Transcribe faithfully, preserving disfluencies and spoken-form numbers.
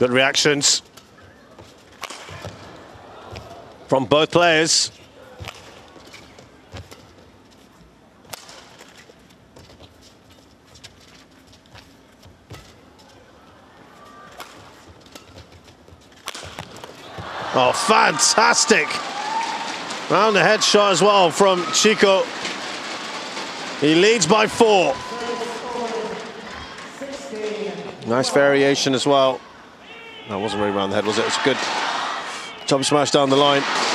Good reactions from both players. Oh, fantastic. Round the head shot as well from Chico. He leads by four. Nice variation as well. That wasn't really round the head, was it? It's a good top smash down the line.